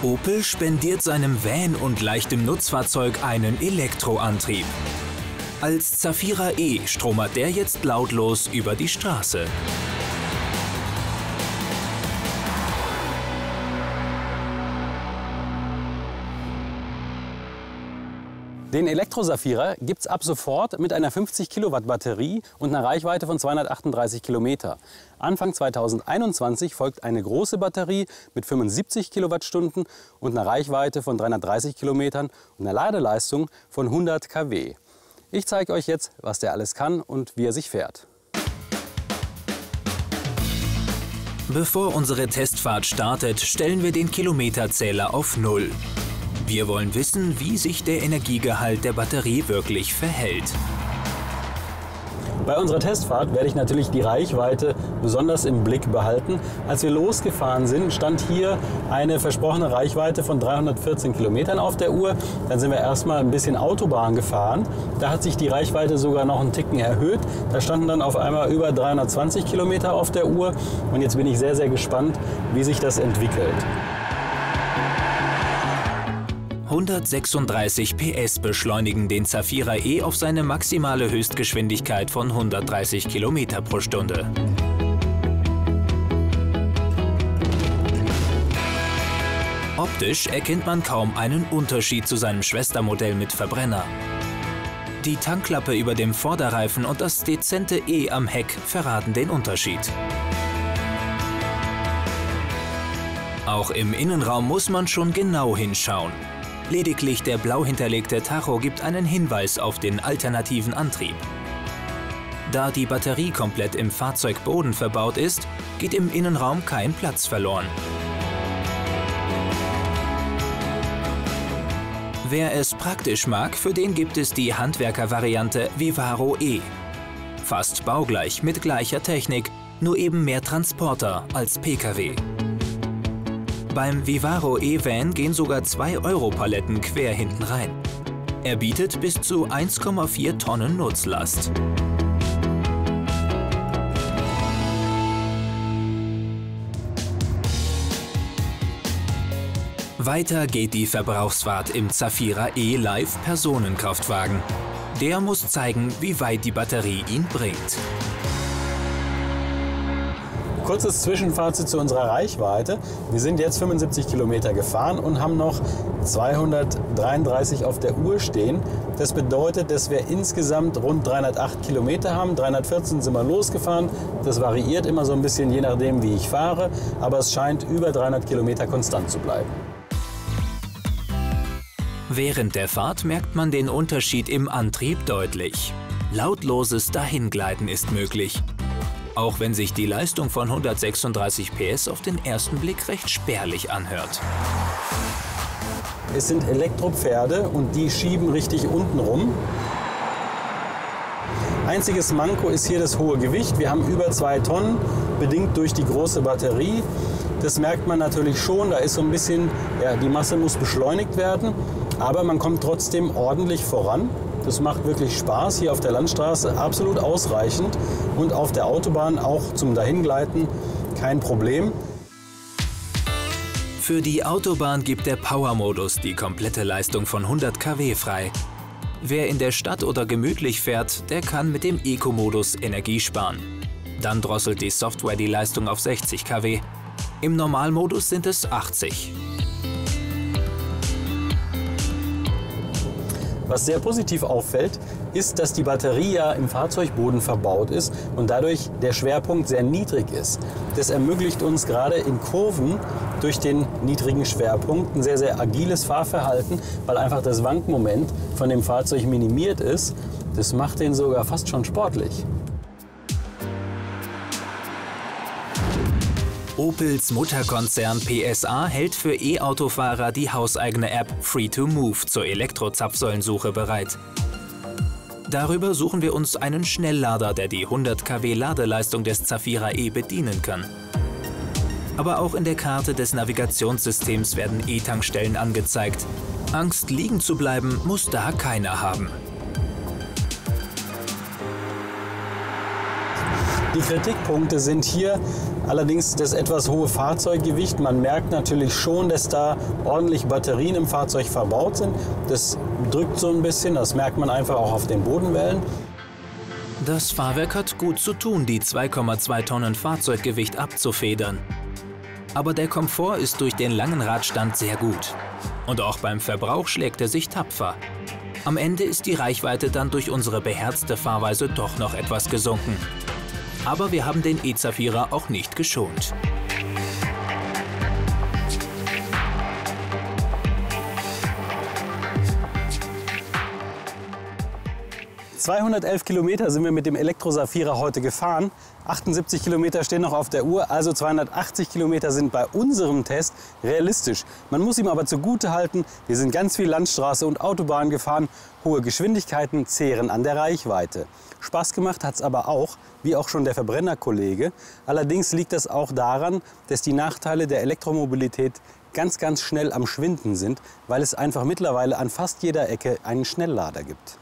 Opel spendiert seinem Van und leichtem Nutzfahrzeug einen Elektroantrieb. Als Zafira E stromert der jetzt lautlos über die Straße. Den Elektro-Zafira gibt es ab sofort mit einer 50 Kilowatt Batterie und einer Reichweite von 238 Kilometer. Anfang 2021 folgt eine große Batterie mit 75 Kilowattstunden und einer Reichweite von 330 Kilometern und einer Ladeleistung von 100 kW. Ich zeige euch jetzt, was der alles kann und wie er sich fährt. Bevor unsere Testfahrt startet, stellen wir den Kilometerzähler auf 0. Wir wollen wissen, wie sich der Energiegehalt der Batterie wirklich verhält. Bei unserer Testfahrt werde ich natürlich die Reichweite besonders im Blick behalten. Als wir losgefahren sind, stand hier eine versprochene Reichweite von 314 Kilometern auf der Uhr. Dann sind wir erstmal ein bisschen Autobahn gefahren. Da hat sich die Reichweite sogar noch einen Ticken erhöht. Da standen dann auf einmal über 320 Kilometer auf der Uhr. Und jetzt bin ich sehr, sehr gespannt, wie sich das entwickelt. 136 PS beschleunigen den Zafira E auf seine maximale Höchstgeschwindigkeit von 130 km pro Stunde. Optisch erkennt man kaum einen Unterschied zu seinem Schwestermodell mit Verbrenner. Die Tankklappe über dem Vorderreifen und das dezente E am Heck verraten den Unterschied. Auch im Innenraum muss man schon genau hinschauen. Lediglich der blau hinterlegte Tacho gibt einen Hinweis auf den alternativen Antrieb. Da die Batterie komplett im Fahrzeugboden verbaut ist, geht im Innenraum kein Platz verloren. Wer es praktisch mag, für den gibt es die Handwerkervariante Vivaro E. Fast baugleich mit gleicher Technik, nur eben mehr Transporter als Pkw. Beim Vivaro E-Van gehen sogar 2-Euro-Paletten quer hinten rein. Er bietet bis zu 1,4 Tonnen Nutzlast. Weiter geht die Verbrauchsfahrt im Zafira E Live Personenkraftwagen. Der muss zeigen, wie weit die Batterie ihn bringt. Kurzes Zwischenfazit zu unserer Reichweite. Wir sind jetzt 75 Kilometer gefahren und haben noch 233 auf der Uhr stehen. Das bedeutet, dass wir insgesamt rund 308 Kilometer haben. 314 sind wir losgefahren. Das variiert immer so ein bisschen, je nachdem, wie ich fahre. Aber es scheint über 300 Kilometer konstant zu bleiben. Während der Fahrt merkt man den Unterschied im Antrieb deutlich. Lautloses Dahingleiten ist möglich. Auch wenn sich die Leistung von 136 PS auf den ersten Blick recht spärlich anhört. Es sind Elektropferde und die schieben richtig unten rum. Einziges Manko ist hier das hohe Gewicht. Wir haben über 2 Tonnen, bedingt durch die große Batterie. Das merkt man natürlich schon, da ist so ein bisschen, ja, die Masse muss beschleunigt werden, aber man kommt trotzdem ordentlich voran. Das macht wirklich Spaß, hier auf der Landstraße absolut ausreichend und auf der Autobahn auch zum Dahingleiten kein Problem. Für die Autobahn gibt der Power-Modus die komplette Leistung von 100 kW frei. Wer in der Stadt oder gemütlich fährt, der kann mit dem Eco-Modus Energie sparen. Dann drosselt die Software die Leistung auf 60 kW. Im Normalmodus sind es 80 kW. Was sehr positiv auffällt, ist, dass die Batterie ja im Fahrzeugboden verbaut ist und dadurch der Schwerpunkt sehr niedrig ist. Das ermöglicht uns gerade in Kurven durch den niedrigen Schwerpunkt ein sehr, sehr agiles Fahrverhalten, weil einfach das Wankmoment von dem Fahrzeug minimiert ist. Das macht den sogar fast schon sportlich. Opels Mutterkonzern PSA hält für E-Autofahrer die hauseigene App Free2Move zur Elektrozapfsäulensuche bereit. Darüber suchen wir uns einen Schnelllader, der die 100 kW Ladeleistung des Zafira E bedienen kann. Aber auch in der Karte des Navigationssystems werden E-Tankstellen angezeigt. Angst, liegen zu bleiben, muss da keiner haben. Die Kritikpunkte sind hier allerdings das etwas hohe Fahrzeuggewicht. Man merkt natürlich schon, dass da ordentlich Batterien im Fahrzeug verbaut sind. Das drückt so ein bisschen, das merkt man einfach auch auf den Bodenwellen. Das Fahrwerk hat gut zu tun, die 2,2 Tonnen Fahrzeuggewicht abzufedern. Aber der Komfort ist durch den langen Radstand sehr gut. Und auch beim Verbrauch schlägt er sich tapfer. Am Ende ist die Reichweite dann durch unsere beherzte Fahrweise doch noch etwas gesunken. Aber wir haben den E-Zafira auch nicht geschont. ...211 Kilometer sind wir mit dem Elektro-Zafira heute gefahren. 78 Kilometer stehen noch auf der Uhr, also 280 Kilometer sind bei unserem Test realistisch. Man muss ihm aber zugute halten, wir sind ganz viel Landstraße und Autobahn gefahren. Hohe Geschwindigkeiten zehren an der Reichweite. Spaß gemacht hat es aber auch, wie auch schon der Verbrennerkollege. Allerdings liegt das auch daran, dass die Nachteile der Elektromobilität ganz, ganz schnell am Schwinden sind, weil es einfach mittlerweile an fast jeder Ecke einen Schnelllader gibt.